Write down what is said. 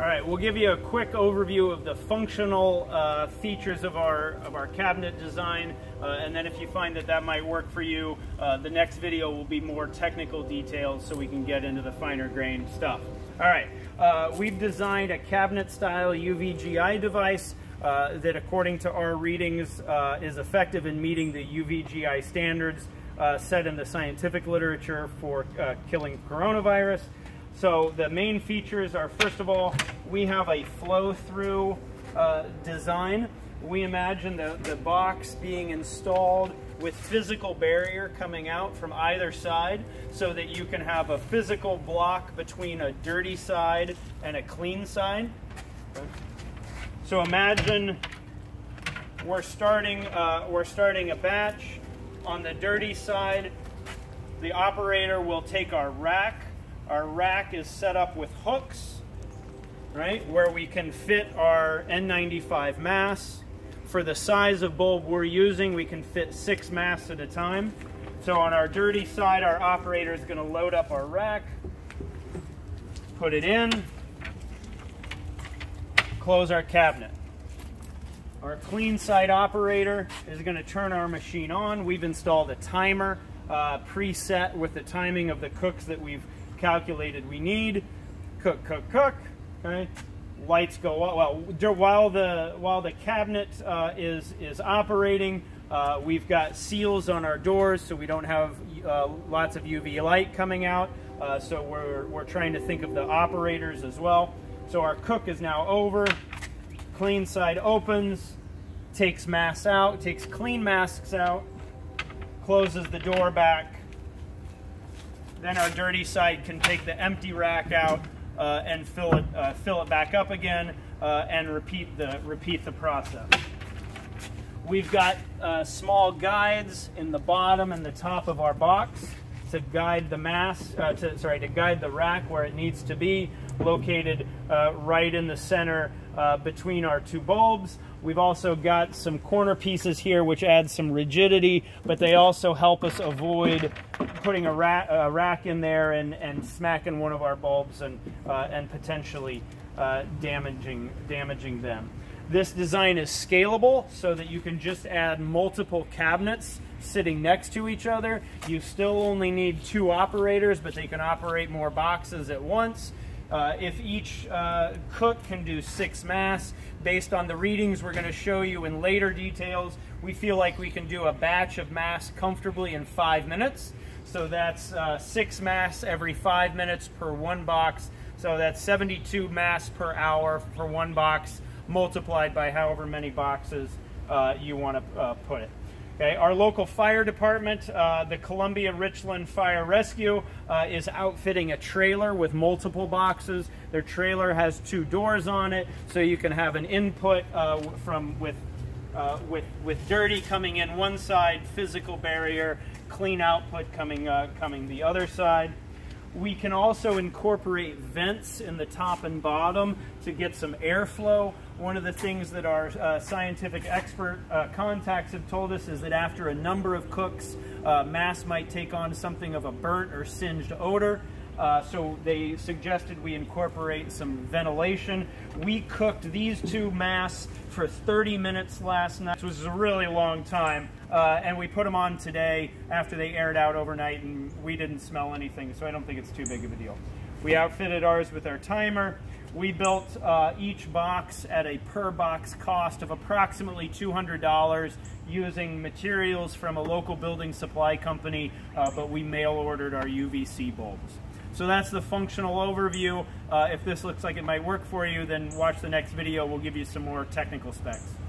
All right, we'll give you a quick overview of the functional features of our cabinet design, and then if you find that that might work for you, the next video will be more technical details so we can get into the finer grain stuff. All right, we've designed a cabinet style UVGI device that, according to our readings, is effective in meeting the UVGI standards set in the scientific literature for killing coronavirus. So the main features are, first of all, we have a flow-through design. We imagine the box being installed with physical barrier coming out from either side so that you can have a physical block between a dirty side and a clean side. So imagine we're starting a batch. On the dirty side, the operator will take our rack. Our rack is set up with hooks, right, where we can fit our N95 mass. For the size of bulb we're using, we can fit 6 masks at a time. So on our dirty side, our operator is going to load up our rack, put it in, close our cabinet. Our clean side operator is going to turn our machine on. We've installed a timer preset with the timing of the cooks that we've calculated we need. Cook, cook, cook. Okay, lights go out. Well, while the cabinet is operating, we've got seals on our doors, so we don't have lots of UV light coming out. So we're trying to think of the operators as well. So our cook is now over. Clean side opens, takes mass out, takes clean masks out, closes the door back. Then our dirty side can take the empty rack out and fill it back up again, and repeat the process. We've got small guides in the bottom and the top of our box to guide the guide the rack where it needs to be, located right in the center between our 2 bulbs. We've also got some corner pieces here which add some rigidity, but they also help us avoid putting a rack in there and smacking one of our bulbs and potentially damaging them. This design is scalable so that you can just add multiple cabinets sitting next to each other. You still only need 2 operators, but they can operate more boxes at once. If each cook can do 6 masks, based on the readings we're going to show you in later details, we feel like we can do a batch of masks comfortably in 5 minutes. So that's 6 masks every 5 minutes per 1 box. So that's 72 masks per hour for 1 box, multiplied by however many boxes you want to put it. Okay, our local fire department, the Columbia Richland Fire Rescue, is outfitting a trailer with multiple boxes. Their trailer has 2 doors on it, so you can have an input with dirty coming in one side, physical barrier, clean output coming the other side. We can also incorporate vents in the top and bottom to get some airflow. One of the things that our scientific expert contacts have told us is that after a number of cooks, mass might take on something of a burnt or singed odor. So they suggested we incorporate some ventilation. We cooked these 2 masks for 30 minutes last night, which was a really long time, and we put them on today after they aired out overnight, and we didn't smell anything, so I don't think it's too big of a deal. We outfitted ours with our timer. We built each box at a per box cost of approximately $200 using materials from a local building supply company, but we mail ordered our UVC bulbs. So that's the functional overview. If this looks like it might work for you, then watch the next video. We'll give you some more technical specs.